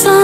sun.